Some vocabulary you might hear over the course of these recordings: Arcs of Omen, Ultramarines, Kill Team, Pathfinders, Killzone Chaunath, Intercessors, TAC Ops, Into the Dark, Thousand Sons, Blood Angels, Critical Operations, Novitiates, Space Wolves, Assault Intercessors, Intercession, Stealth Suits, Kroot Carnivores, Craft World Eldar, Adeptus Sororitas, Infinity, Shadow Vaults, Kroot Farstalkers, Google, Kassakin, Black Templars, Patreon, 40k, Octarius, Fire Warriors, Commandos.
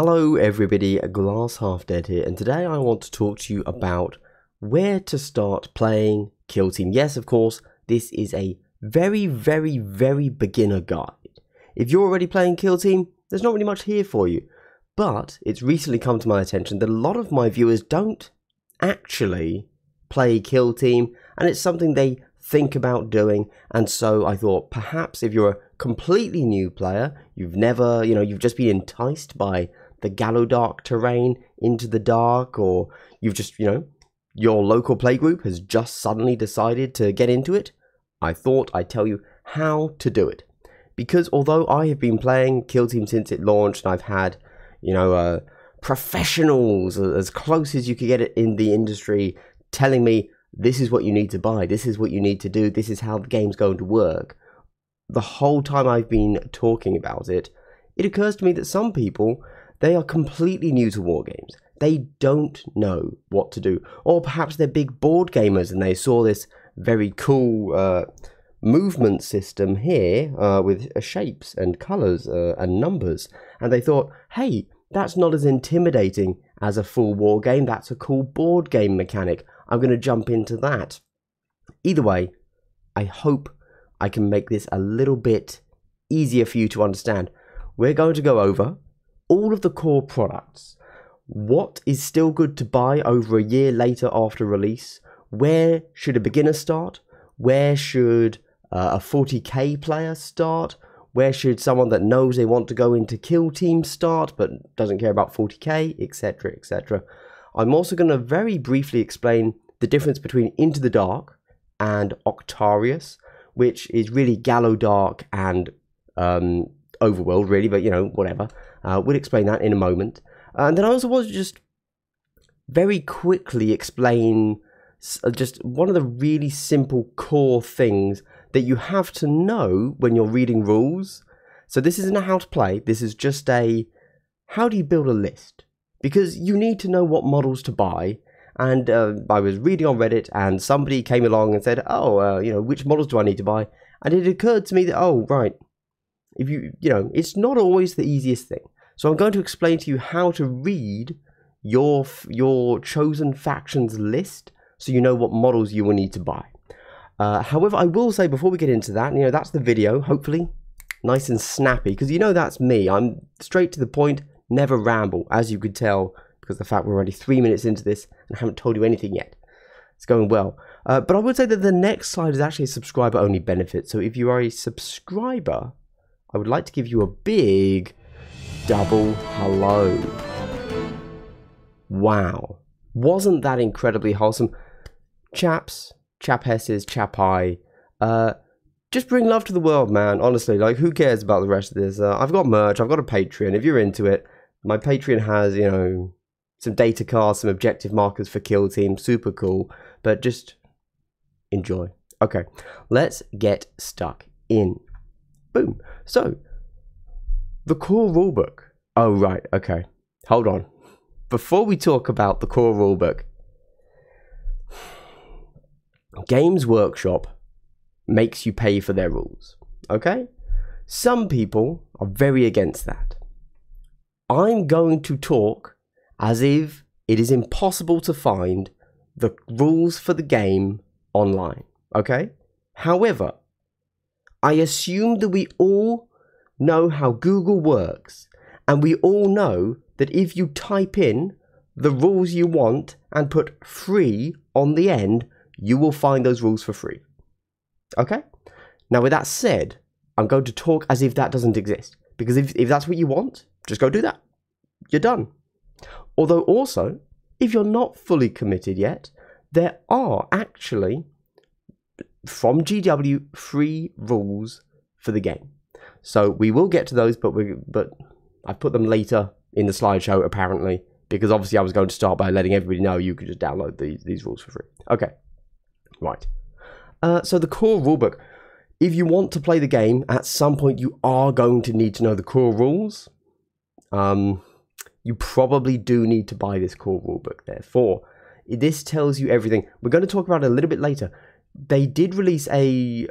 Hello everybody, Glass Half Dead here, and today I want to talk to you about where to start playing Kill Team. Yes, of course, this is a very, very, very beginner guide. If you're already playing Kill Team, there's not really much here for you, but it's recently come to my attention that a lot of my viewers don't actually play Kill Team, and it's something they think about doing. And so I thought perhaps if you're a completely new player, you've never, you've just been enticed by the Gallowdark terrain, Into the Dark, or you've just, your local playgroup has just suddenly decided to get into it, I thought I'd tell you how to do it. Because although I have been playing Kill Team since it launched, and I've had, professionals as close as you could get it in the industry telling me, this is what you need to buy, this is what you need to do, this is how the game's going to work, the whole time I've been talking about it, it occurs to me that some people, they are completely new to war games. They don't know what to do. Or perhaps they're big board gamers and they saw this very cool movement system here with shapes and colours and numbers, and they thought, hey, that's not as intimidating as a full war game, that's a cool board game mechanic, I'm going to jump into that. Either way, I hope I can make this a little bit easier for you to understand. We're going to go over all of the core products, what is still good to buy over a year later after release, where should a beginner start, where should a 40k player start, where should someone that knows they want to go into Kill Team start but doesn't care about 40k, etc, etc. I'm also going to very briefly explain the difference between Into the Dark and Octarius, which is really Gallowdark and Overworld, really, but, whatever. We'll explain that in a moment. And then I also want to just very quickly explain just one of the really simple core things that you have to know when you're reading rules. So this isn't a how to play, this is just a how do you build a list? Because you need to know what models to buy. And I was reading on Reddit and somebody came along and said, oh, which models do I need to buy? And it occurred to me that, oh, right, if you, it's not always the easiest thing. So I'm going to explain to you how to read your chosen faction's list so you know what models you will need to buy. However, I will say before we get into that, that's the video, hopefully, nice and snappy, because that's me. I'm straight to the point, never ramble, as you could tell, because the fact we're already 3 minutes into this and I haven't told you anything yet. It's going well. But I would say that the next slide is actually a subscriber-only benefit. So if you are a subscriber, I would like to give you a big double hello. Wow. Wasn't that incredibly wholesome? Chaps, chapesses, chapi, just bring love to the world, man. Honestly, who cares about the rest of this? I've got merch, I've got a Patreon. If you're into it, my Patreon has, some data cards, some objective markers for Kill Team, super cool, but just enjoy. Okay, let's get stuck in. Boom. So, the core rulebook. Oh, right, okay. Hold on. Before we talk about the core rulebook, Games Workshop makes you pay for their rules, okay? Some people are very against that. I'm going to talk as if it is impossible to find the rules for the game online, okay? However, I assume that we all know how Google works, and we all know that if you type in the rules you want and put free on the end, you will find those rules for free, okay? Now, with that said, I'm going to talk as if that doesn't exist, because if that's what you want, just go do that. You're done. Although also, if you're not fully committed yet, there are actually, from GW, free rules for the game. So we will get to those, but I put them later in the slideshow, apparently, because obviously I was going to start by letting everybody know you could just download these rules for free. Okay, right. So the core rulebook. If you want to play the game, at some point you are going to need to know the core rules. You probably do need to buy this core rulebook, therefore. This tells you everything. We're going to talk about it a little bit later. They did release a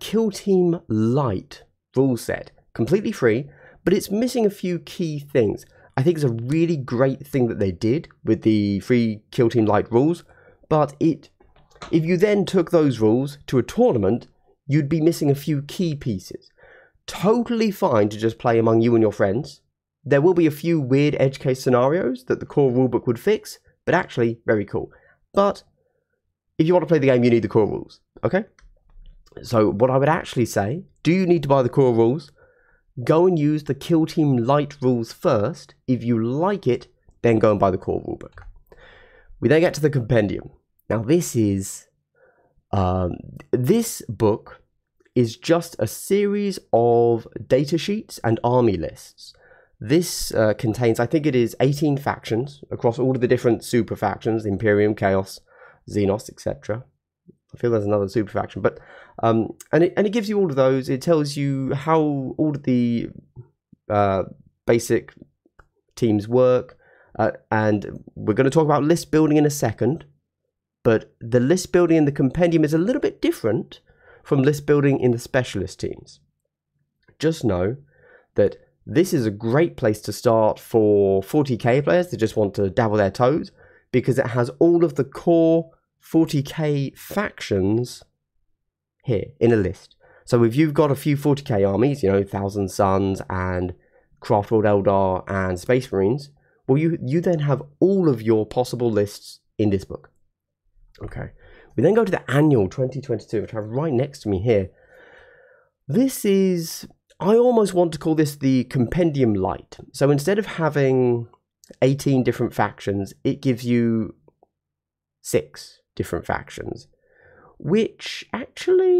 Kill Team Lite rule set, completely free, but it's missing a few key things. I think it's a really great thing that they did with the free Kill Team Light rules, but if you then took those rules to a tournament, you'd be missing a few key pieces. Totally fine to just play among you and your friends. There will be a few weird edge case scenarios that the core rulebook would fix, but actually very cool. But if you want to play the game, you need the core rules, okay? So what I would actually say, do you need to buy the core rules? Go and use the Kill Team Light rules first. If you like it, then go and buy the core rulebook. We then get to the compendium. Now this is, this book is just a series of data sheets and army lists. This contains, I think it is 18 factions across all of the different super factions, Imperium, Chaos, Xenos, etc. I feel there's another super faction, but and it gives you all of those. It tells you how all of the basic teams work, and we're going to talk about list building in a second. But the list building in the compendium is a little bit different from list building in the specialist teams. Just know that this is a great place to start for 40k players that just want to dabble their toes, because it has all of the core 40k factions here in a list. So if you've got a few 40k armies, you know, Thousand Sons and Craft World Eldar and Space Marines, well, you then have all of your possible lists in this book. Okay, we then go to the annual 2022, which I have right next to me here. This is, I almost want to call this the compendium light. So instead of having 18 different factions, it gives you 6 different factions, which actually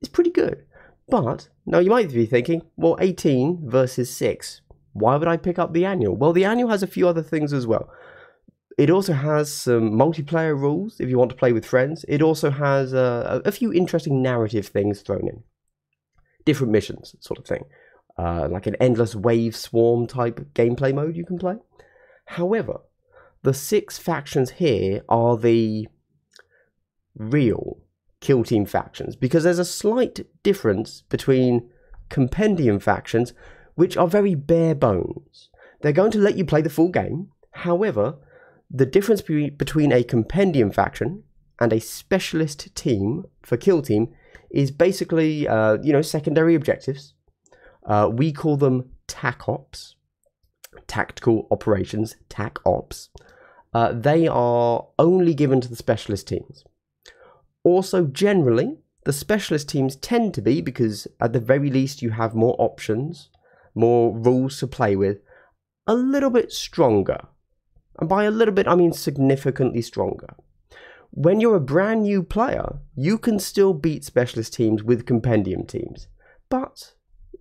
is pretty good. But now you might be thinking, well, 18 versus 6, why would I pick up the annual? Well, the annual has a few other things as well. It also has some multiplayer rules if you want to play with friends. It also has a few interesting narrative things thrown in. Different missions, sort of thing. Like an endless wave swarm type gameplay mode you can play. However, the 6 factions here are the real Kill Team factions, because there's a slight difference between compendium factions, which are very bare bones. They're going to let you play the full game. However, the difference between a compendium faction and a specialist team for Kill Team is basically, you know, secondary objectives. We call them TAC Ops, Tactical Operations, TAC Ops. They are only given to the specialist teams. Also, generally, the specialist teams tend to be, because at the very least you have more options, more rules to play with, a little bit stronger. And by a little bit, I mean significantly stronger. When you're a brand new player, you can still beat specialist teams with compendium teams. But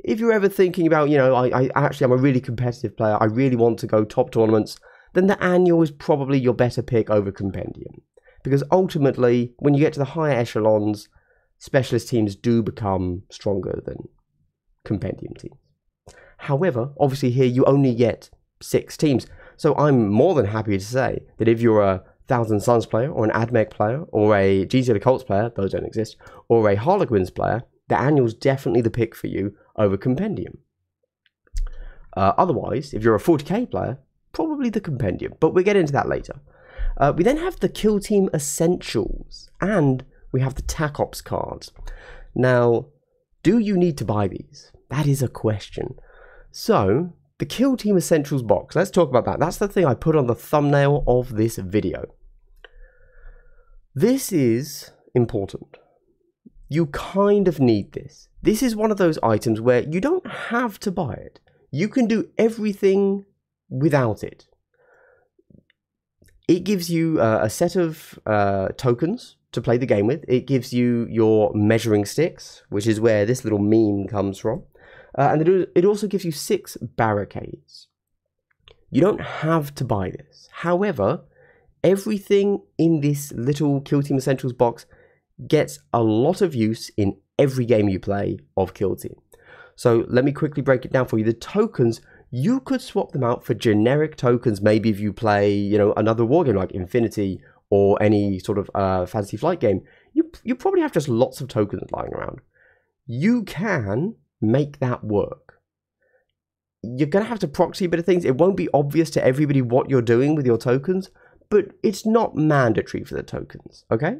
if you're ever thinking about, you know, I'm a really competitive player, I really want to go top tournaments, then the annual is probably your better pick over compendium. Because ultimately, when you get to the higher echelons, specialist teams do become stronger than compendium teams. However, obviously here you only get 6 teams. So I'm more than happy to say that if you're a Thousand Sons player, or an AdMech player, or a GT Cults player, those don't exist, or a Harlequins player, the annual's definitely the pick for you over compendium. Otherwise, if you're a 40k player, probably the compendium, but we'll get into that later. We then have the Kill Team Essentials, and we have the TAC Ops cards. Now, do you need to buy these? That is a question. So the Kill Team Essentials box, let's talk about that. That's the thing I put on the thumbnail of this video. This is important. You kind of need this. This is one of those items where you don't have to buy it. You can do everything without it. It gives you a set of tokens to play the game with. It gives you your measuring sticks, which is where this little meme comes from. And it also gives you 6 barricades. You don't have to buy this. However, everything in this little Kill Team Essentials box gets a lot of use in every game you play of Kill Team. So let me quickly break it down for you. The tokens, you could swap them out for generic tokens. Maybe if you play, you know, another war game like Infinity or any sort of Fantasy Flight game, you probably have just lots of tokens lying around. You can make that work. you're going to have to proxy a bit of things. It won't be obvious to everybody what you're doing with your tokens, but it's not mandatory for the tokens, okay?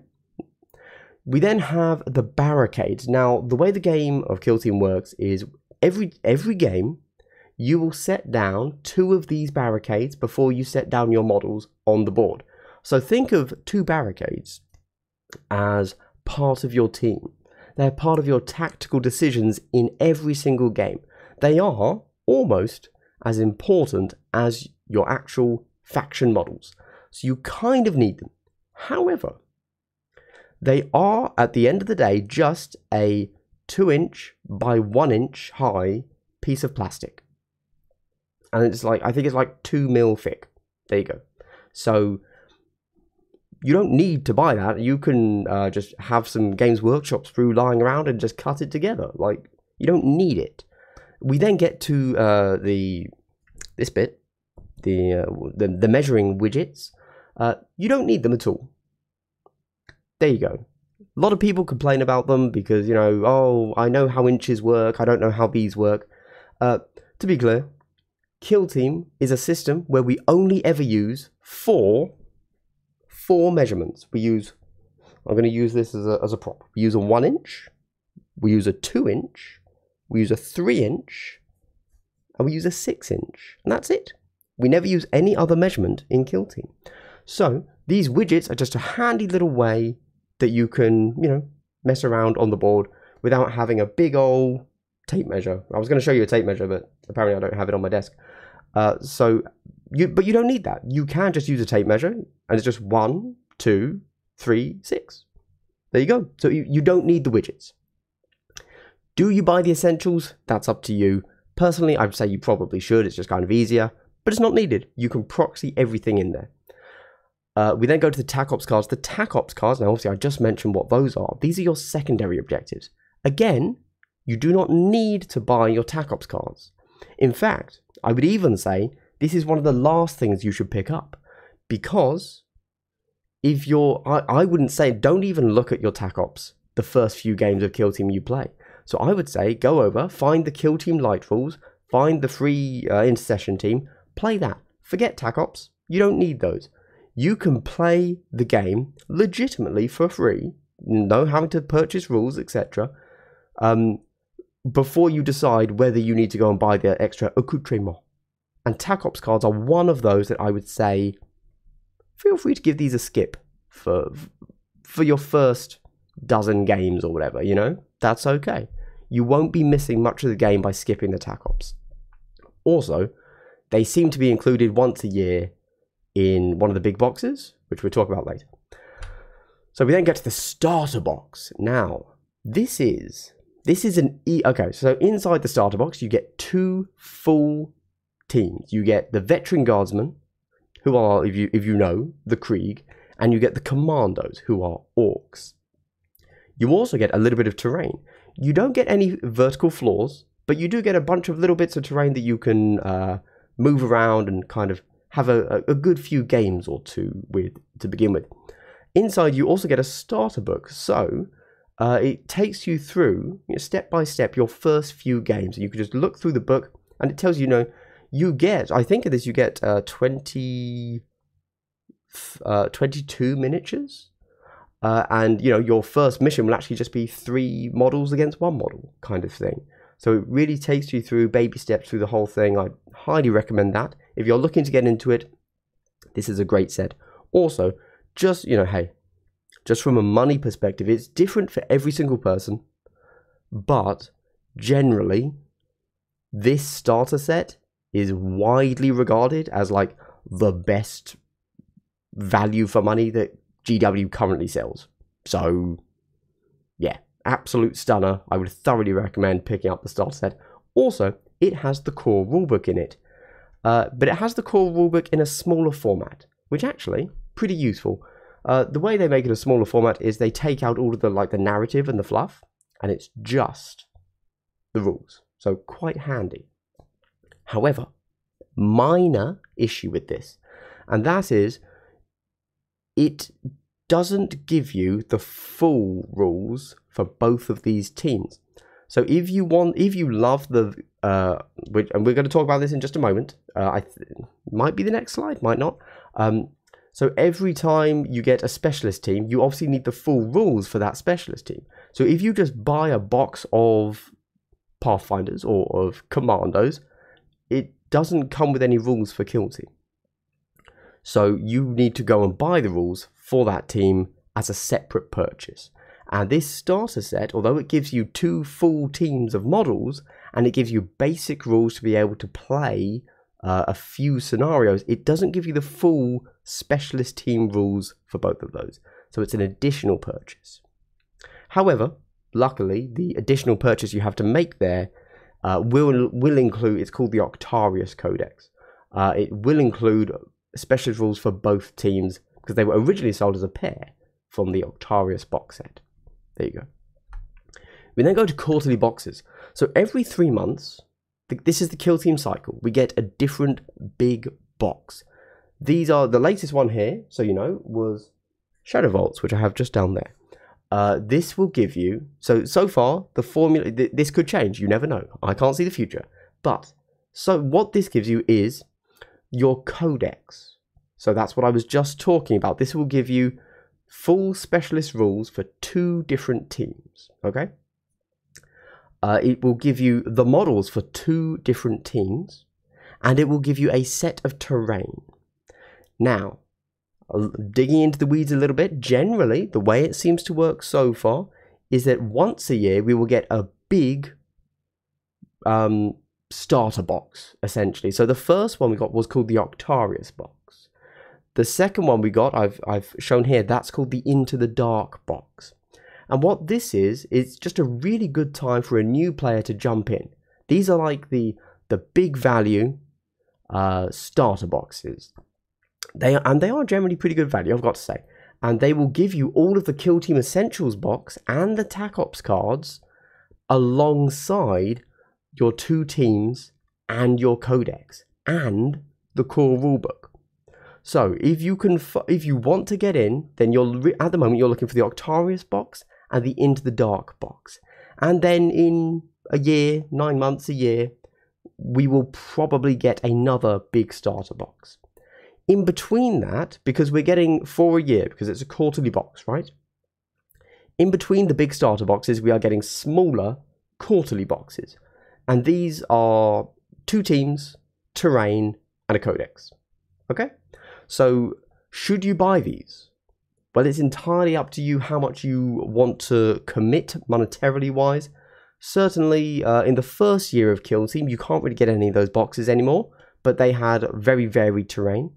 We then have the barricades. Now, the way the game of Kill Team works is every game, you will set down two of these barricades before you set down your models on the board. So think of two barricades as part of your team. They're part of your tactical decisions in every single game. They are almost as important as your actual faction models. So you kind of need them. However, they are, at the end of the day, just a 2" by 1" high piece of plastic. And it's like, I think it's like 2 mil thick. There you go. So you don't need to buy that. You can just have some Games Workshop sprue lying around and just cut it together. Like, you don't need it. We then get to the measuring widgets. You don't need them at all. There you go. A lot of people complain about them because, you know, oh, I know how inches work. I don't know how these work. To be clear, Kill Team is a system where we only ever use four measurements. We use, I'm going to use this as a prop. We use a 1", we use a 2", we use a 3", and we use a 6", and that's it. We never use any other measurement in Kill Team. So these widgets are just a handy little way that you can, you know, mess around on the board without having a big old tape measure. I was going to show you a tape measure, but apparently I don't have it on my desk. But you don't need that. You can just use a tape measure, and it's just 1, 2, 3, 6. There you go. So you don't need the widgets. Do you buy the essentials? That's up to you. Personally, I'd say you probably should. It's just kind of easier, but it's not needed. You can proxy everything in there. We then go to the TAC Ops cards. The TAC Ops cards, now obviously I just mentioned what those are. These are your secondary objectives. Again, you do not need to buy your TAC Ops cards. In fact, I would even say this is one of the last things you should pick up, because if you're, I wouldn't say, don't even look at your TAC Ops the first few games of Kill Team you play. So I would say go over, find the Kill Team light rules, find the free intercession team, play that. Forget TAC Ops. You don't need those. You can play the game legitimately for free, no having to purchase rules, etc. Before you decide whether you need to go and buy the extra accoutrement. And TAC Ops cards are one of those that I would say, feel free to give these a skip for your first dozen games or whatever, you know? That's okay. You won't be missing much of the game by skipping the TAC Ops. Also, they seem to be included once a year in one of the big boxes, which we'll talk about later. So we then get to the starter box. Now, this is an okay, so inside the starter box, you get two full teams. You get the Veteran Guardsmen, who are, if you know, the Krieg, and you get the Commandos, who are Orcs. You also get a little bit of terrain. You don't get any vertical floors, but you do get a bunch of little bits of terrain that you can move around and kind of have a good few games or two with to begin with. Inside, you also get a starter book, so it takes you through, you know, step by step your first few games. And you can just look through the book, and it tells you, you know, you get, I think of this, you get 22 miniatures, and you know your first mission will actually just be 3 models against 1 model kind of thing. So it really takes you through baby steps through the whole thing. I highly recommend that. If you're looking to get into it, this is a great set. Also, just, you know, hey, just from a money perspective, it's different for every single person. But generally, this starter set is widely regarded as like the best value for money that GW currently sells. So, yeah. Absolute stunner. I would thoroughly recommend picking up the starter set. Also, it has the core rulebook in it, but it has the core rulebook in a smaller format, which actually pretty useful. The way they make it a smaller format is they take out all of the like the narrative and the fluff, and it's just the rules. So quite handy. However, minor issue with this, and that is it doesn't give you the full rules for both of these teams. So if you want, if you love the, and we're going to talk about this in just a moment. Might be the next slide, might not. So every time you get a specialist team, you obviously need the full rules for that specialist team. So if you just buy a box of Pathfinders or of Commandos, it doesn't come with any rules for Kill Team. So you need to go and buy the rules for that team as a separate purchase. And this starter set, although it gives you two full teams of models and it gives you basic rules to be able to play a few scenarios, it doesn't give you the full specialist team rules for both of those. So it's an additional purchase. However, luckily, the additional purchase you have to make there will include, it's called the Octarius Codex. It will include specialist rules for both teams because they were originally sold as a pair from the Octarius box set. There you go. We then go to quarterly boxes. So every 3 months, this is the Kill Team cycle. We get a different big box. These are, the latest one here, so you know, was Shadow Vaults, which I have just down there. This will give you, so far, the formula, this could change, you never know. I can't see the future. But, so what this gives you is your codex. So that's what I was just talking about. This will give you full specialist rules for two different teams, okay? It will give you the models for two different teams, and it will give you a set of terrain. Now, digging into the weeds a little bit, generally, the way it seems to work so far is that once a year we will get a big starter box, essentially. So the first one we got was called the Octarius box. The second one we got, I've shown here, that's called the Into the Dark box. And what this is, it's just a really good time for a new player to jump in. These are like the big value starter boxes. They are generally pretty good value, I've got to say. And they will give you all of the Kill Team Essentials box and the TAC Ops cards alongside your two teams and your codex and the core rulebook. So if you want to get in, then at the moment you're looking for the Octarius box and the Into the Dark box. And then in a year, 9 months, a year, we will probably get another big starter box. In between that, because we're getting four a year, because it's a quarterly box, right? In between the big starter boxes, we are getting smaller quarterly boxes. And these are two teams, terrain, and a codex. Okay? So, should you buy these? Well, it's entirely up to you how much you want to commit monetarily-wise. Certainly, in the first year of Kill Team, you can't really get any of those boxes anymore, but they had very varied terrain.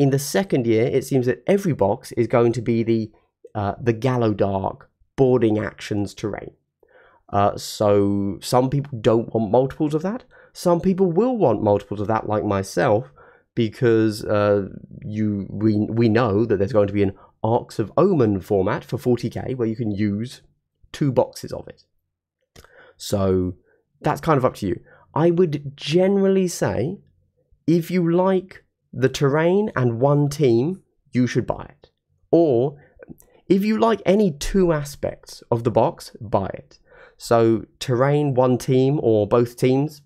In the second year, it seems that every box is going to be the Gallowdark boarding actions terrain. So some people don't want multiples of that. Some people will want multiples of that, like myself, because we know that there's going to be an Arcs of Omen format for 40k where you can use two boxes of it. So that's kind of up to you. I would generally say if you like the terrain and one team, you should buy it. Or if you like any two aspects of the box, buy it. So terrain, one team, or both teams,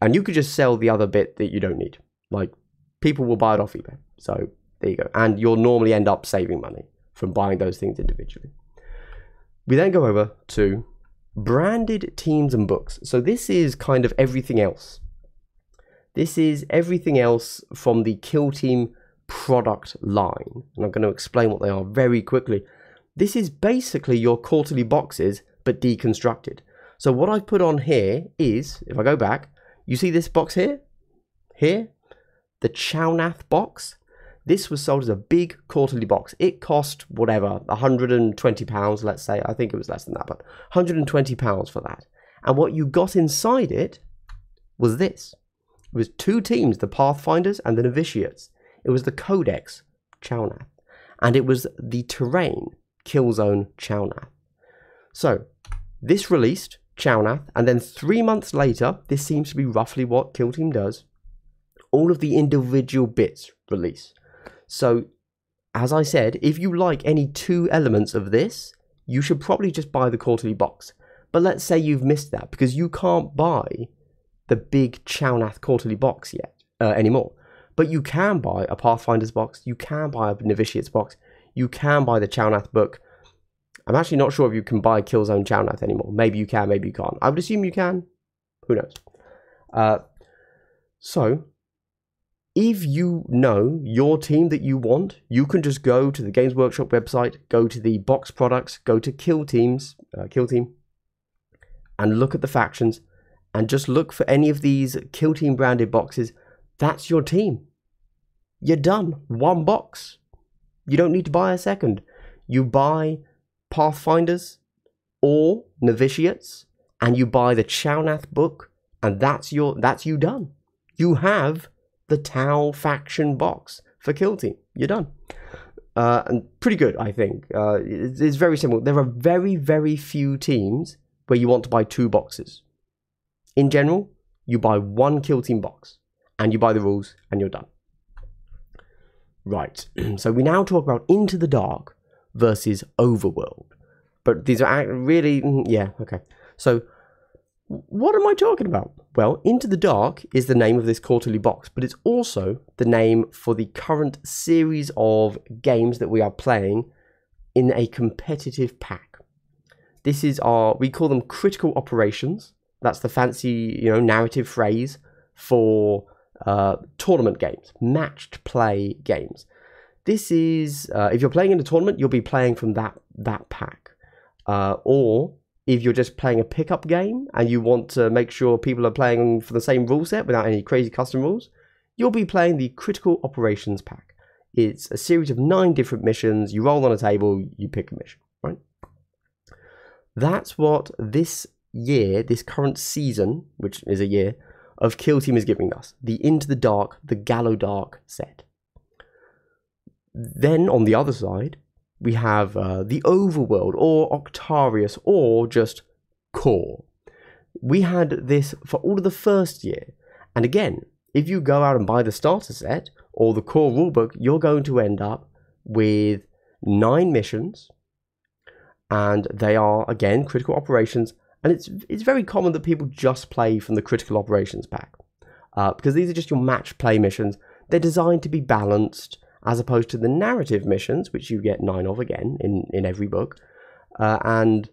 and you could just sell the other bit that you don't need. Like, people will buy it off eBay. So there you go. And you'll normally end up saving money from buying those things individually. We then go over to branded teams and books. So this is kind of everything else. This is everything else from the Kill Team product line. And I'm going to explain what they are very quickly. This is basically your quarterly boxes, but deconstructed. So what I put on here is, if I go back, you see this box here? Here? The Chaunath box. This was sold as a big quarterly box. It cost whatever, £120, let's say. I think it was less than that, but £120 for that. And what you got inside it was this. It was two teams, the Pathfinders and the Novitiates. It was the Codex, Chaunath. And it was the terrain, Killzone Chaunath. So, this released, Chaunath, and then 3 months later, this seems to be roughly what Kill Team does, all of the individual bits release. So, as I said, if you like any two elements of this, you should probably just buy the quarterly box. But let's say you've missed that because you can't buy the big Chaunath quarterly box yet anymore. But you can buy a Pathfinders box, you can buy a Novitiates box, you can buy the Chaunath book. I'm actually not sure if you can buy Killzone Chaunath anymore. Maybe you can, maybe you can't. I would assume you can. Who knows? So, if you know your team that you want, you can just go to the Games Workshop website, go to the box products, go to Kill Team, and look at the factions, and just look for any of these Kill Team branded boxes. That's your team. You're done. One box. You don't need to buy a second. You buy Pathfinders or Novitiates, and you buy the Chaunath book, and that's you done. You have the Tau faction box for Kill Team. You're done. And pretty good, I think. It's very simple. There are very, very few teams where you want to buy two boxes. In general, you buy one Kill Team box, and you buy the rules, and you're done. Right, so we now talk about Into the Dark versus Overworld. But these are really, yeah, okay. So, what am I talking about? Well, Into the Dark is the name of this quarterly box, but it's also the name for the current series of games that we are playing in a competitive pack. This is our, we call them Critical Operations. That's the fancy, you know, narrative phrase for tournament games, matched play games. This is, if you're playing in a tournament, you'll be playing from that pack. Or if you're just playing a pickup game and you want to make sure people are playing for the same rule set without any crazy custom rules, you'll be playing the Critical Operations pack. It's a series of 9 different missions. You roll on a table, you pick a mission, right? That's what this year, this current season, which is a year, of Kill Team is giving us. The Into the Dark, the Gallowdark set. Then on the other side, we have the Overworld, or Octarius, or just Core. We had this for all of the first year. And again, if you go out and buy the starter set, or the Core rulebook, you're going to end up with 9 missions. And they are, again, Critical Operations. And it's very common that people just play from the Critical Operations pack. Because these are just your match play missions. They're designed to be balanced, as opposed to the narrative missions, which you get 9 of again in every book. And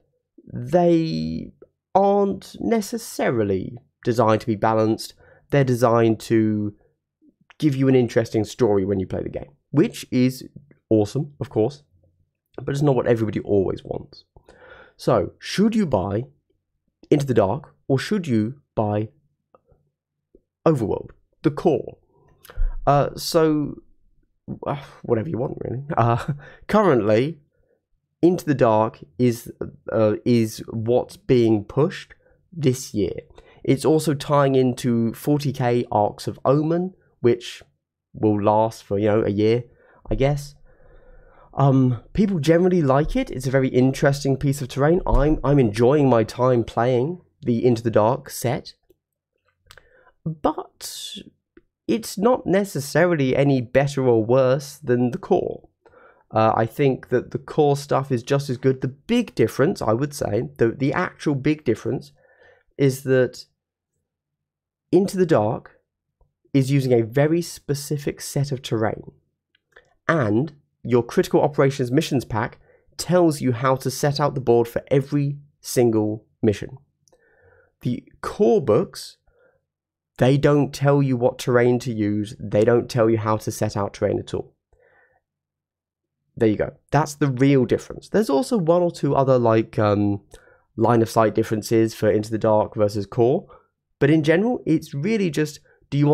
they aren't necessarily designed to be balanced. They're designed to give you an interesting story when you play the game, which is awesome, of course, but it's not what everybody always wants. So, should you buy Into the Dark, or should you buy Overworld, the Core? Whatever you want, really. Currently, Into the Dark is what's being pushed this year. It's also tying into 40k Arcs of Omen, which will last for, you know, a year, I guess. People generally like it. It's a very interesting piece of terrain. I'm enjoying my time playing the Into the Dark set, but it's not necessarily any better or worse than the Core. I think that the Core stuff is just as good. The big difference, I would say, the actual big difference, is that Into the Dark is using a very specific set of terrain. And your Critical Operations missions pack tells you how to set out the board for every single mission. The Core books, they don't tell you what terrain to use. They don't tell you how to set out terrain at all. There you go. That's the real difference. There's also one or two other, like, line of sight differences for Into the Dark versus Core. But in general, it's really just, do you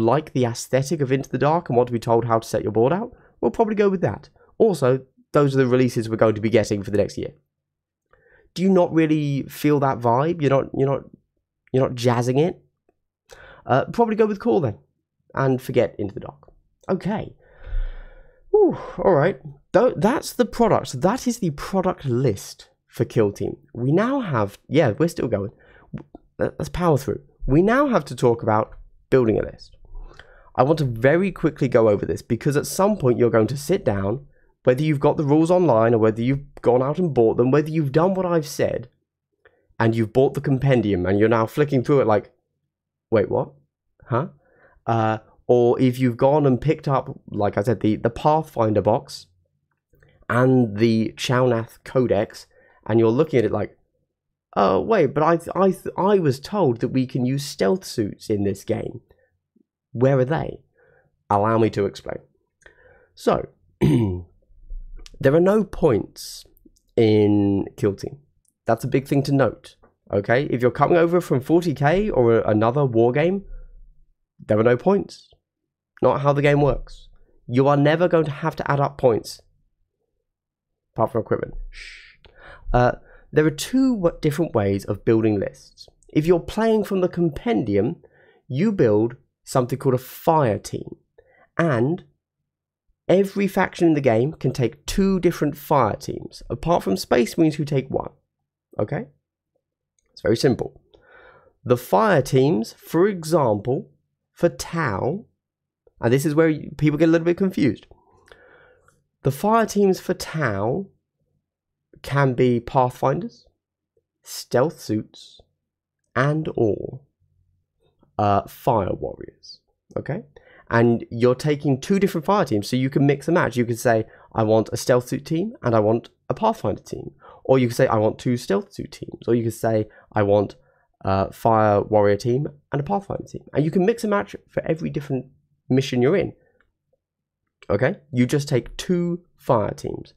like the aesthetic of Into the Dark and want to be told how to set your board out? We'll probably go with that. Also, those are the releases we're going to be getting for the next year. Do you not really feel that vibe? You're not jazzing it? Probably go with Core then, and forget Into the Dark. Okay. Ooh, all right. That's the product. That is the product list for Kill Team. We now have, yeah, we're still going. Let's power through. We now have to talk about building a list. I want to very quickly go over this, because at some point you're going to sit down, whether you've got the rules online or whether you've gone out and bought them, whether you've done what I've said, and you've bought the compendium and you're now flicking through it like, wait, what? Huh? Or if you've gone and picked up, like I said, the Pathfinder box and the Chaunath Codex, and you're looking at it like, oh, wait, but I was told that we can use stealth suits in this game. Where are they? Allow me to explain. So, there are no points in Kill Team. That's a big thing to note, okay? If you're coming over from 40k or another war game, there are no points. Not how the game works. You are never going to have to add up points. Apart from equipment. Shh. There are two different ways of building lists. If you're playing from the compendium, you build something called a fire team. And every faction in the game can take two different fire teams, apart from Space Marines who take one. Okay? It's very simple. The fire teams, for example, for Tau, and this is where people get a little bit confused. The fire teams for Tau can be Pathfinders, Stealth Suits, and or Fire Warriors, okay? And you're taking two different fire teams, so you can mix and match. You can say, I want a Stealth Suit team, and I want a Pathfinder team. Or you can say, I want two Stealth Suit teams. Or you can say, I want Fire Warrior team and a Pathfinder team, and you can mix and match for every different mission you're in. Okay, you just take two fire teams.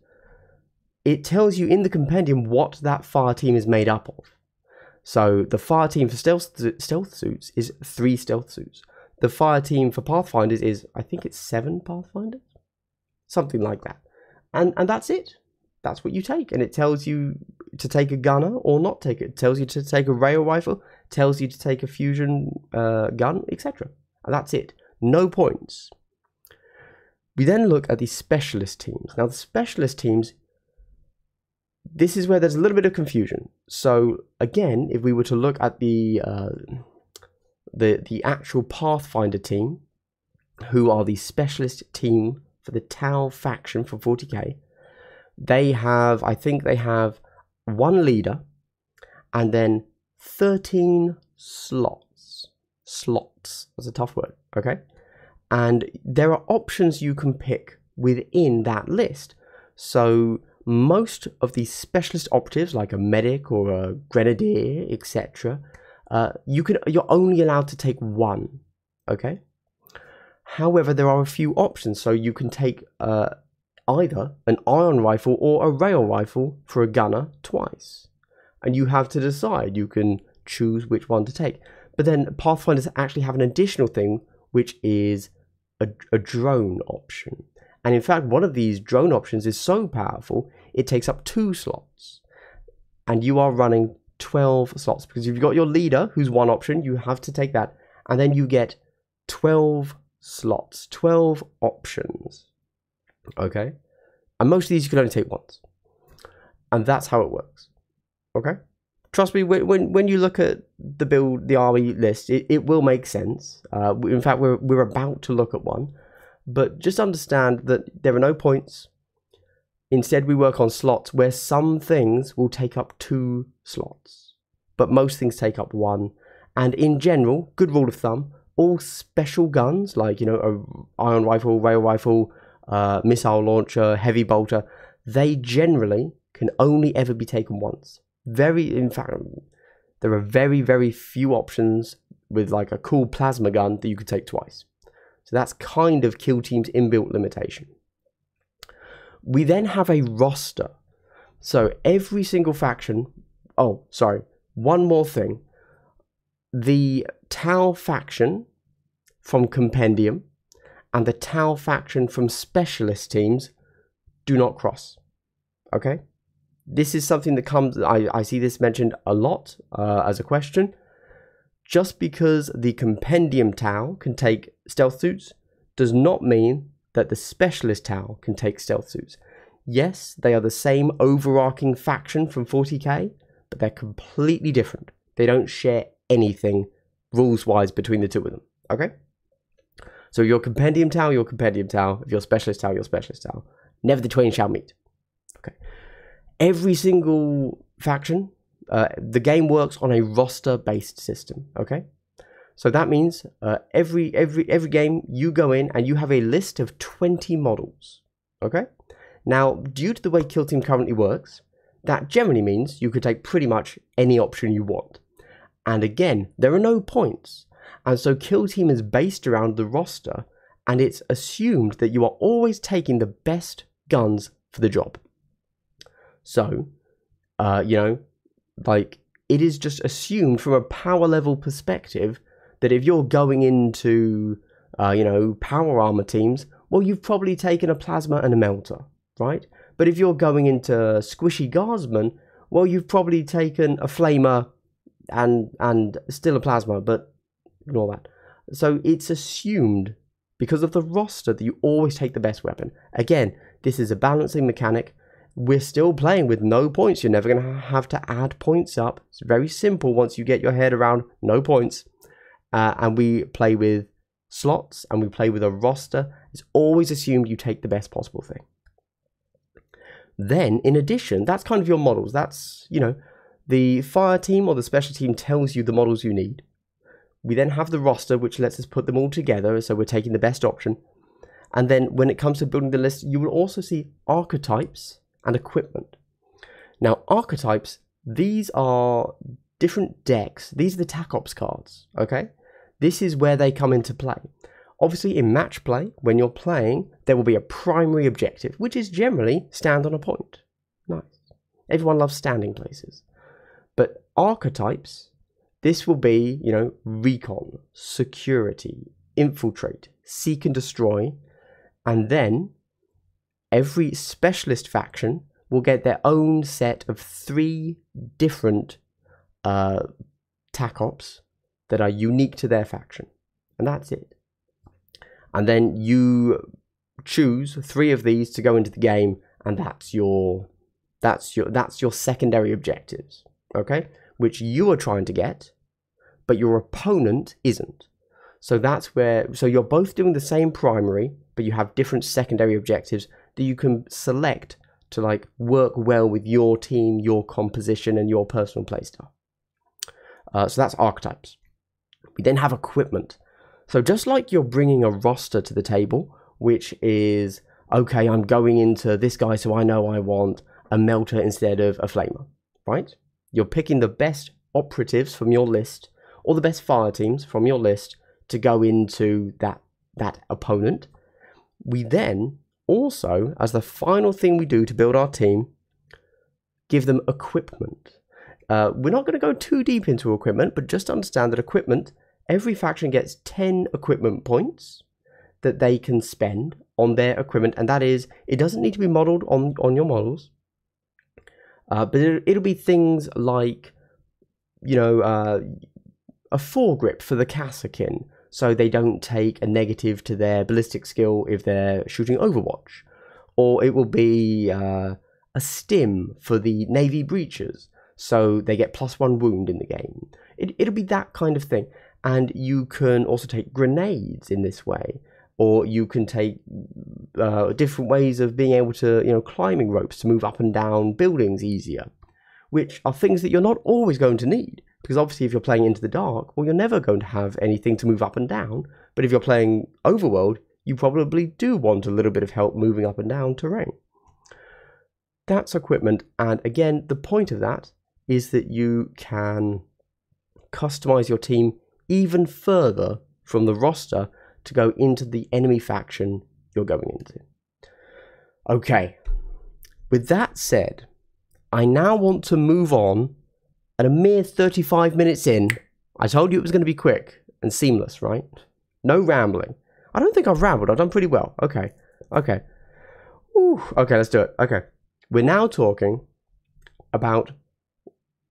It tells you in the compendium what that fire team is made up of. So the fire team for stealth suits is 3 stealth suits. The fire team for Pathfinders is, I think it's 7 Pathfinders, something like that. And that's it. That's what you take, and it tells you to take a gunner or not take it. It tells you to take a rail rifle, tells you to take a fusion gun, etc. And that's it. No points. We then look at the specialist teams. Now, the specialist teams, this is where there's a little bit of confusion. So, again, if we were to look at the actual Pathfinder team, who are the specialist team for the Tau faction for 40k, they have, I think they have 1 leader, and then 13 slots. Slots, that's a tough word, okay? And there are options you can pick within that list. So most of the specialist operatives, like a medic or a grenadier, etc., you're only allowed to take 1, okay? However, there are a few options, so you can take either an ion rifle or a rail rifle for a gunner twice, and you have to decide. You can choose which one to take. But then Pathfinders actually have an additional thing, which is a drone option. And in fact, one of these drone options is so powerful it takes up 2 slots, and you are running 12 slots, because you've got your leader, who's 1 option. You have to take that, and then you get 12 slots, 12 options. Okay, and most of these you can only take once, and that's how it works. Okay, trust me, when you look at the army list, it will make sense. In fact, we're about to look at one, but just understand that there are no points. Instead, we work on slots, where some things will take up 2 slots, but most things take up 1. And in general, good rule of thumb: all special guns, like, you know, a iron rifle, rail rifle, missile launcher, heavy bolter, they generally can only ever be taken once. In fact, there are very, very few options with like a cool plasma gun that you could take twice. So that's kind of Kill Team's inbuilt limitation. We then have a roster. So every single faction, oh, sorry, one more thing. The Tau faction from Compendium and the Tau faction from specialist teams do not cross, okay? This is something that comes, I see this mentioned a lot as a question. Just because the Compendium Tau can take stealth suits does not mean that the specialist Tau can take stealth suits. Yes, they are the same overarching faction from 40k, but they're completely different. They don't share anything rules-wise between the two of them, okay? So your Compendium Tau, your Compendium Tau. If your Specialist Tau, your Specialist Tau. Never the twain shall meet. Okay. Every single faction The game works on a roster-based system, okay? So that means every game you go in and you have a list of 20 models, okay? Now, due to the way Kill Team currently works, that generally means you could take pretty much any option you want. And again, there are no points. And so Kill Team is based around the roster, and it's assumed that you are always taking the best guns for the job. So, you know, like, it is just assumed from a power level perspective that if you're going into, you know, power armor teams, well, you've probably taken a plasma and a melter, right? But if you're going into squishy guardsmen, well, you've probably taken a flamer and still a plasma, but ignore that. So it's assumed, because of the roster, that you always take the best weapon. Again, this is a balancing mechanic. We're still playing with no points. You're never going to have to add points up. It's very simple once you get your head around no points. And we play with slots, and we play with a roster. It's always assumed you take the best possible thing. Then, in addition, that's kind of your models. That's, you know, the fire team or the special team tells you the models you need. We then have the roster, which lets us put them all together, so we're taking the best option. And then when it comes to building the list, you will also see archetypes and equipment. Now, archetypes, these are different decks. These are the TAC Ops cards, okay? This is where they come into play. Obviously, in match play, when you're playing, there will be a primary objective, which is generally stand on a point. Nice. Everyone loves standing places. But archetypes, this will be, you know, recon, security, infiltrate, seek and destroy, and then every specialist faction will get their own set of 3 different TAC Ops that are unique to their faction, and that's it. And then you choose 3 of these to go into the game, and that's your secondary objectives, okay? Which you are trying to get, but your opponent isn't. So that's where, so you're both doing the same primary, but you have different secondary objectives that you can select to, like, work well with your team, your composition, and your personal playstyle. So that's archetypes. We then have equipment. So just like you're bringing a roster to the table, which is, okay, I'm going into this guy, so I know I want a melter instead of a flamer, right? You're picking the best operatives from your list, or the best fire teams from your list, to go into that opponent. We then also, as the final thing we do to build our team, give them equipment. We're not going to go too deep into equipment, but just understand that equipment, every faction gets 10 equipment points that they can spend on their equipment, and that is, it doesn't need to be modeled on your models, but it'll be things like, you know, a foregrip for the Kassakin, so they don't take a negative to their ballistic skill if they're shooting Overwatch, or it will be a stim for the Navy breaches, so they get +1 wound in the game. It'll be that kind of thing. And you can also take grenades in this way, or you can take different ways of being able to, you know, climbing ropes to move up and down buildings easier, which are things that you're not always going to need, because obviously if you're playing Into the Dark, well, you're never going to have anything to move up and down, but if you're playing Overworld, you probably do want a little bit of help moving up and down terrain. That's equipment, and again, the point of that is that you can customize your team even further from the roster to go into the enemy faction you're going into. Okay, with that said, I now want to move on, and a mere 35 minutes in, I told you it was going to be quick and seamless, right? No rambling. I don't think I've rambled, I've done pretty well. Okay, okay. Ooh, okay, let's do it, okay. We're now talking about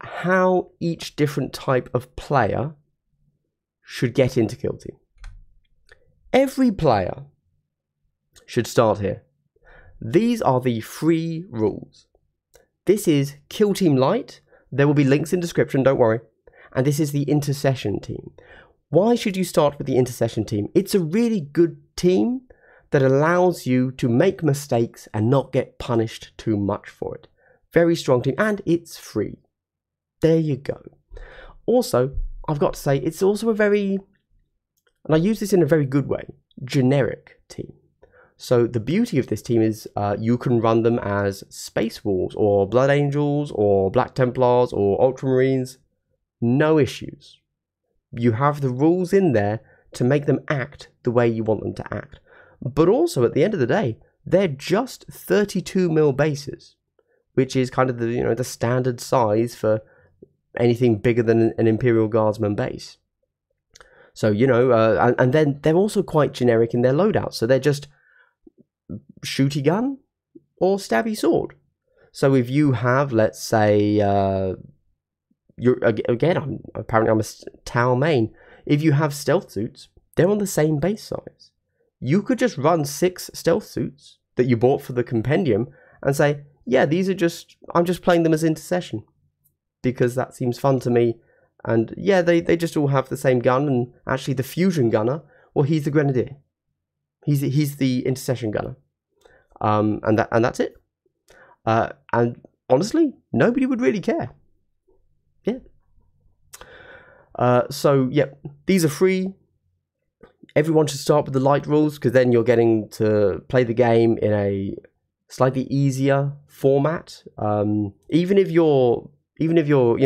how each different type of player should get into Kill Team. Every player should start here. These are the free rules. This is Kill Team Light. There will be links in description, don't worry. And this is the Intercession team. Why should you start with the Intercession team? It's a really good team that allows you to make mistakes and not get punished too much for it. Very strong team, and it's free. there you go. Also, I've got to say, it's also a very, and I use this in a very good way, generic team. So the beauty of this team is you can run them as Space Wolves or Blood Angels or Black Templars or Ultramarines. No issues. You have the rules in there to make them act the way you want them to act. But also, at the end of the day, they're just 32 mil bases, which is kind of the, you know, the standard size for anything bigger than an Imperial Guardsman base. So, you know, and then they're also quite generic in their loadouts. So they're just shooty gun or stabby sword. So if you have, let's say, you're, again, apparently I'm a Tau main. If you have stealth suits, they're on the same base size. You could just run 6 stealth suits that you bought for the compendium and say, yeah, these are just, I'm just playing them as intercession because that seems fun to me. And yeah, they just all have the same gun, and actually the fusion gunner, well, he's the grenadier. He's the intercession gunner. And that's it. And honestly, nobody would really care. Yeah. So, yeah, these are free. Everyone should start with the light rules, because then you're getting to play the game in a slightly easier format. Even if you're, you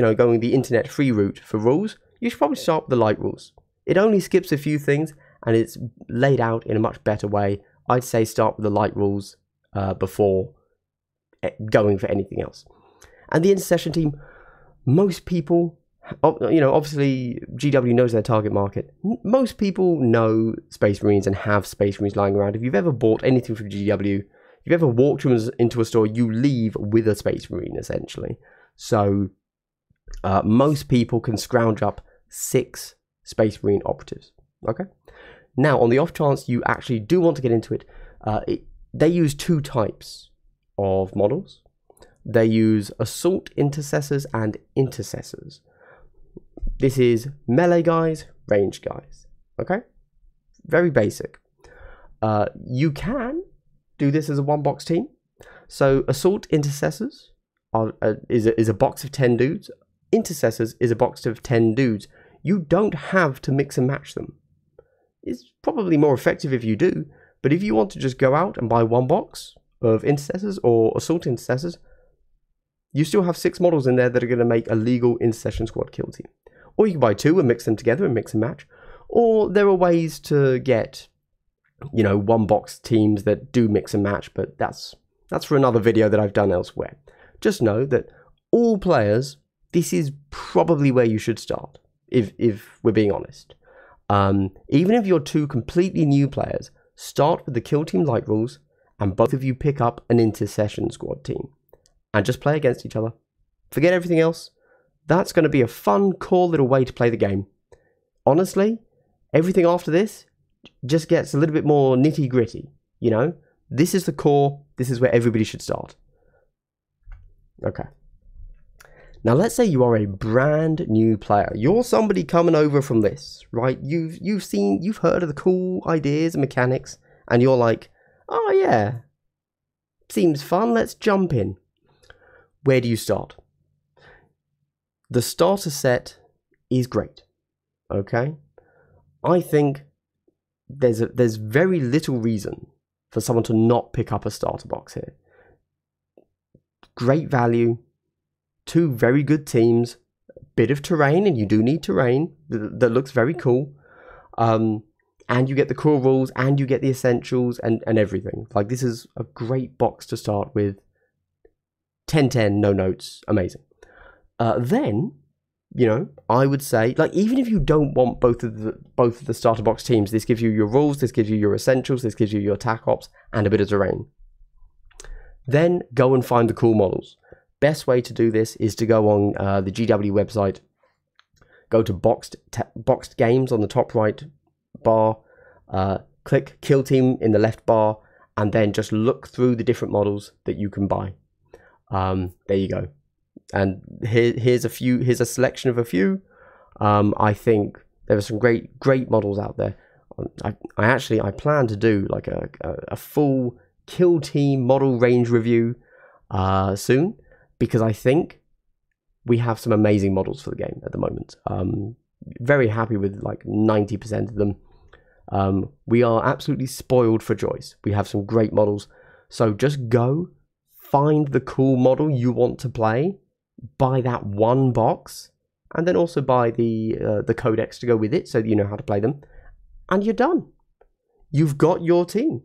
know, going the internet free route for rules, you should probably start with the light rules. It only skips a few things, and it's laid out in a much better way. I'd say start with the light rules before going for anything else. And the intercession team, most people, you know, obviously GW knows their target market. Most people know Space Marines and have Space Marines lying around. If you've ever bought anything from GW, if you've ever walked into a store, you leave with a Space Marine, essentially. So most people can scrounge up 6 Space Marine operatives. Okay. Now, on the off chance you actually do want to get into it, they use 2 types of models. They use Assault Intercessors and Intercessors. This is melee guys, range guys. Okay? Very basic. You can do this as a one-box team. So Assault Intercessors is a box of 10 dudes. Intercessors is a box of 10 dudes. You don't have to mix and match them. It's probably more effective if you do, but if you want to just go out and buy one box of Intercessors or Assault Intercessors, you still have 6 models in there that are going to make a legal intercession squad kill team. Or you can buy 2 and mix them together and mix and match. Or there are ways to get, you know, one box teams that do mix and match, but that's for another video that I've done elsewhere. Just know that all players, this is probably where you should start, if we're being honest. Even if you're 2 completely new players, start with the kill team light rules, and both of you pick up an intercession squad team and just play against each other. Forget everything else. That's going to be a fun, cool little way to play the game. Honestly, everything after this just gets a little bit more nitty-gritty, you know? This is the core. This is where everybody should start. Okay. Now, let's say you are a brand new player. You're somebody coming over from this, right? You've heard of the cool ideas and mechanics, and you're like, oh, yeah, seems fun. Let's jump in. Where do you start? The starter set is great, okay? I think there's very little reason for someone to not pick up a starter box here. Great value, 2 very good teams, a bit of terrain, and you do need terrain, that looks very cool. And you get the core rules, and you get the essentials, and everything. Like, this is a great box to start with. 10-10, no notes, amazing. Then, you know, I would say, like, even if you don't want both of the starter box teams, this gives you your rules, this gives you your essentials, this gives you your TAC Ops, and a bit of terrain. Then go and find the cool models. Best way to do this is to go on the GW website, go to boxed games on the top right bar, click kill team in the left bar, and then just look through the different models that you can buy. There you go. And here's a selection of a few. I think there are some great models out there. I plan to do like a full kill team model range review soon, because I think we have some amazing models for the game at the moment. Very happy with like 90% of them. We are absolutely spoiled for choice. We have some great models. So just go find the cool model you want to play, buy that one box, and then also buy the codex to go with it so that you know how to play them, and you're done. You've got your team.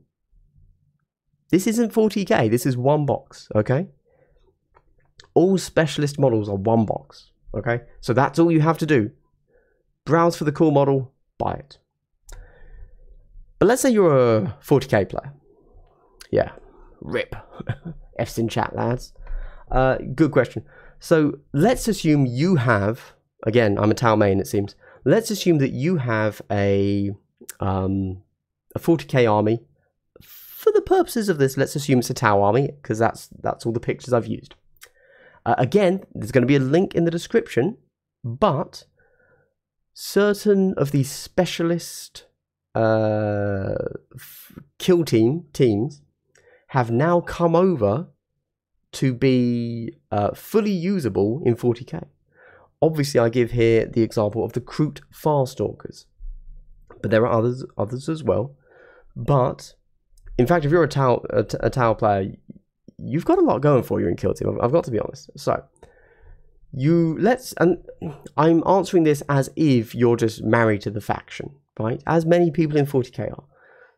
This isn't 40k, this is one box, okay? All specialist models are one box, okay? So that's all you have to do. Browse for the cool model, buy it. But let's say you're a 40k player. Yeah, rip. F's in chat, lads. Good question. So let's assume you have, again, I'm a Tau main it seems. Let's assume that you have a 40k army. For the purposes of this, let's assume it's a Tau army, because that's all the pictures I've used. Again, there's going to be a link in the description, but certain of these specialist kill teams have now come over to be fully usable in 40k. Obviously, I give here the example of the Kroot Farstalkers, but there are others as well. But in fact, if you're a Tau player, you've got a lot going for you in Kill Team. I've got to be honest. So and I'm answering this as if you're just married to the faction, right? As many people in 40k are.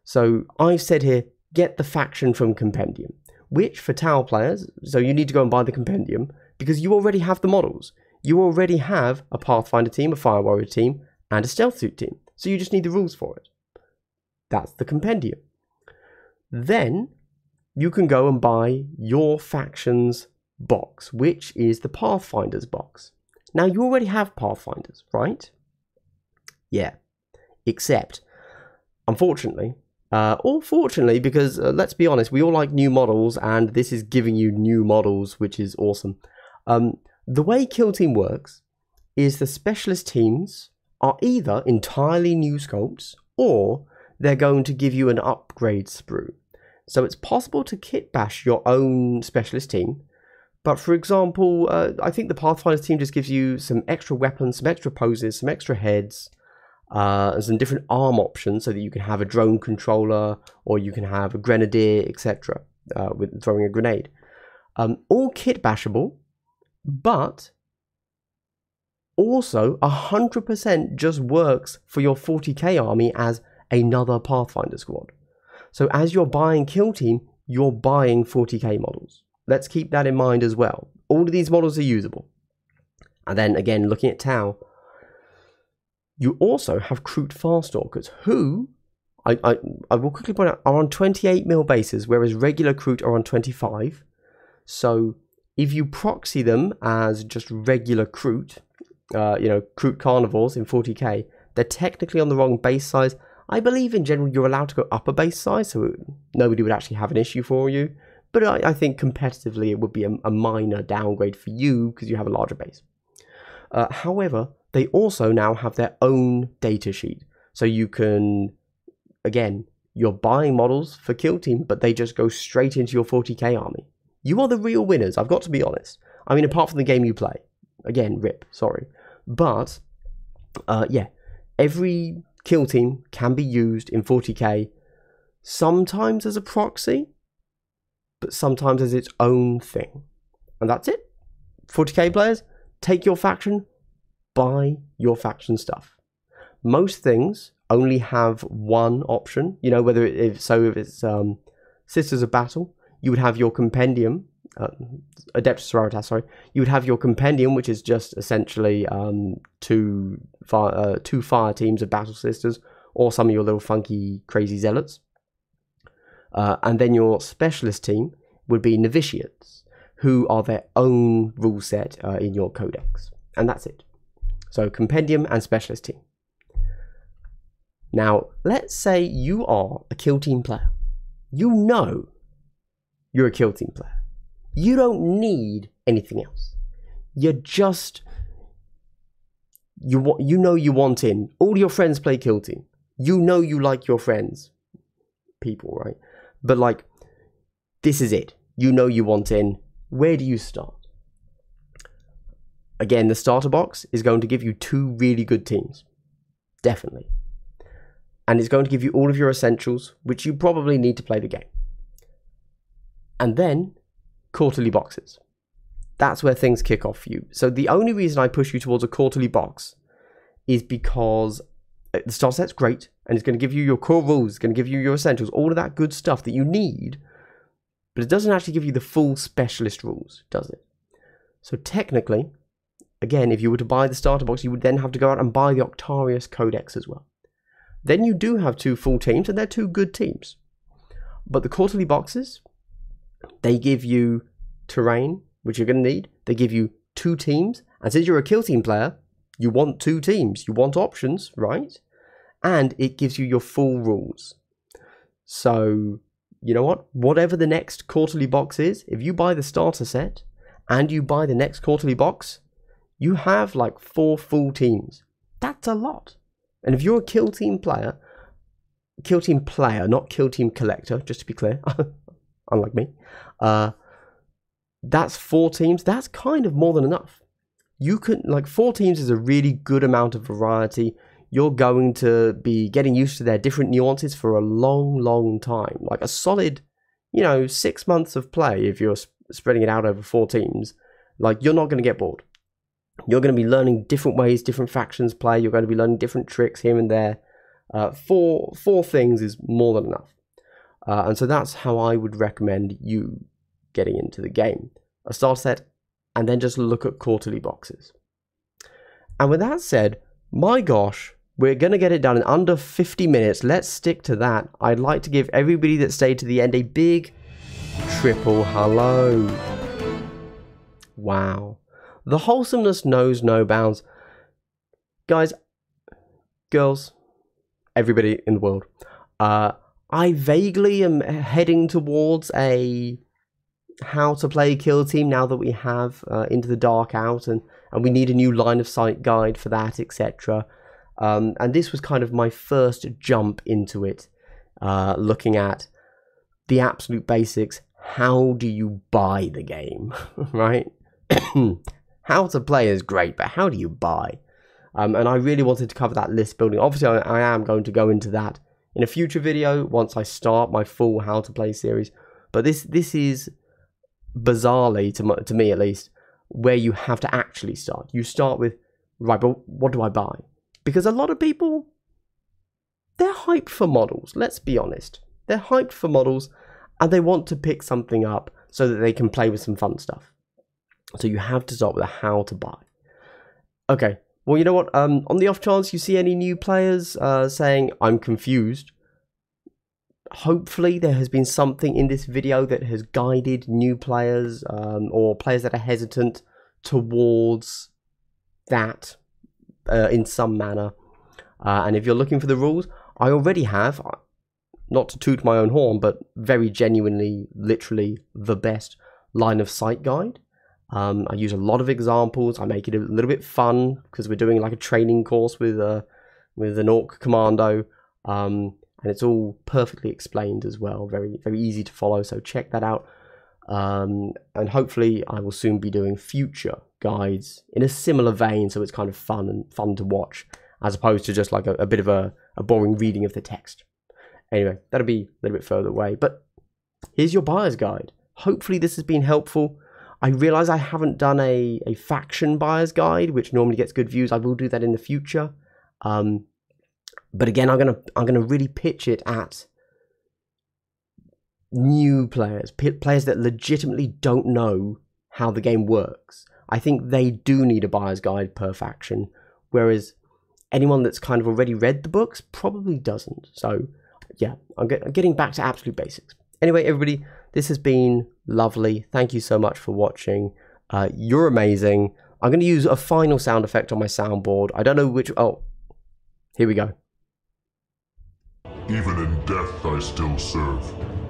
So I've said here, get the faction from Compendium, which for Tau players, so you need to go and buy the Compendium because you already have the models. You already have a Pathfinder team, a Fire Warrior team, and a Stealth Suit team. So you just need the rules for it. That's the Compendium. Then you can go and buy your faction's box, which is the Pathfinders box. Now, you already have Pathfinders, right? Yeah, except, unfortunately, or fortunately, because let's be honest, we all like new models, and this is giving you new models, which is awesome. The way Kill Team works is the specialist teams are either entirely new sculpts, or they're going to give you an upgrade sprue. So it's possible to kitbash your own specialist team. But for example, I think the Pathfinders team just gives you some extra weapons, some extra poses, some extra heads, and some different arm options so that you can have a drone controller or you can have a grenadier, etc. With throwing a grenade. All kitbashable, but also 100% just works for your 40k army as another Pathfinder squad. So as you're buying Kill Team, you're buying 40k models. Let's keep that in mind as well. All of these models are usable. And then again, looking at Tau, you also have Kroot Farstalkers, who, I will quickly point out, are on 28 mil bases, whereas regular Kroot are on 25. So if you proxy them as just regular Kroot, you know, Kroot Carnivores in 40k, they're technically on the wrong base size. I believe in general you're allowed to go up a base size, so nobody would actually have an issue for you. But I think competitively it would be a minor downgrade for you because you have a larger base. However, they also now have their own data sheet. So you can, again, you're buying models for Kill Team, but they just go straight into your 40k army. You are the real winners, I've got to be honest. I mean, apart from the game you play. Again, rip, sorry. But, yeah, every Kill Team can be used in 40k, sometimes as a proxy, but sometimes as its own thing. And that's it. 40k players, take your faction, buy your faction stuff. Most things only have one option, you know, whether it, if it's Sisters of Battle, you would have your Compendium, Adeptus Sororitas, sorry, you would have your Compendium, which is just essentially two fire teams of Battle Sisters, or some of your little funky crazy zealots. And then your specialist team would be Novitiates, who are their own rule set in your codex. And that's it. So Compendium and specialist team. Now, let's say you are a Kill Team player. You know you're a Kill Team player. You don't need anything else. You're just, you know you want in. All your friends play Kill Team. You know you like your friends. People, right? But like, this is it. You know you want in. Where do you start? Again, the starter box is going to give you two really good teams. Definitely. And it's going to give you all of your essentials, which you probably need to play the game. And then, quarterly boxes. That's where things kick off for you. So the only reason I push you towards a quarterly box is because the starter set's great, and it's going to give you your core rules, it's going to give you your essentials, all of that good stuff that you need, but it doesn't actually give you the full specialist rules, does it? So technically, again, if you were to buy the starter box, you would then have to go out and buy the Octarius Codex as well. Then you do have two full teams, and they're two good teams. But the quarterly boxes, they give you terrain, which you're going to need. They give you two teams, and since you're a kill team player, you want two teams. You want options, right? And it gives you your full rules. So, you know what? Whatever the next quarterly box is, if you buy the starter set and you buy the next quarterly box, you have like four full teams. That's a lot. And if you're a kill team player, not kill team collector, just to be clear, unlike me, that's four teams. That's kind of more than enough. You can, like, four teams is a really good amount of variety. You're going to be getting used to their different nuances for a long, long time. Like a solid, you know, 6 months of play, if you're spreading it out over four teams, like, you're not going to get bored. You're going to be learning different ways, different factions play. You're going to be learning different tricks here and there. Four things is more than enough. And so that's how I would recommend you getting into the game. A starter set, and then just look at quarterly boxes. And with that said, my gosh, we're going to get it done in under 50 minutes. Let's stick to that. I'd like to give everybody that stayed to the end a big triple hello. Wow. The wholesomeness knows no bounds. Guys, girls, everybody in the world, I vaguely am heading towards a how to play kill team now that we have Into the Dark out, and we need a new line of sight guide for that, etc. And this was kind of my first jump into it, looking at the absolute basics. How do you buy the game, right? How to play is great, but how do you buy? And I really wanted to cover that list building. Obviously, I am going to go into that in a future video once I start my full how to play series. But this is bizarrely, to me at least, where you have to actually start. You start with, right, but what do I buy? Because a lot of people, they're hyped for models, let's be honest. They're hyped for models, and they want to pick something up so that they can play with some fun stuff. So you have to start with a how to buy. Okay, well, you know what? On the off chance you see any new players saying, I'm confused, hopefully there has been something in this video that has guided new players or players that are hesitant towards that in some manner. And if you're looking for the rules, I already have, not to toot my own horn, but very genuinely, literally the best line of sight guide. I use a lot of examples. I make it a little bit fun because we're doing like a training course with an Orc Commando. And it's all perfectly explained as well. Very, very easy to follow. So check that out. And hopefully I will soon be doing future guides in a similar vein. So it's kind of fun and fun to watch as opposed to just like a bit of a boring reading of the text. Anyway, that'll be a little bit further away. But here's your buyer's guide. Hopefully this has been helpful. I realize I haven't done a faction buyer's guide, which normally gets good views. I will do that in the future. But again, I'm gonna really pitch it at new players, players that legitimately don't know how the game works. I think they do need a buyer's guide per faction, whereas anyone that's kind of already read the books probably doesn't. So yeah, I'm getting back to absolute basics. Anyway, everybody, this has been lovely. Thank you so much for watching. You're amazing. I'm going to use a final sound effect on my soundboard. I don't know which... Oh, here we go. Even in death I still serve.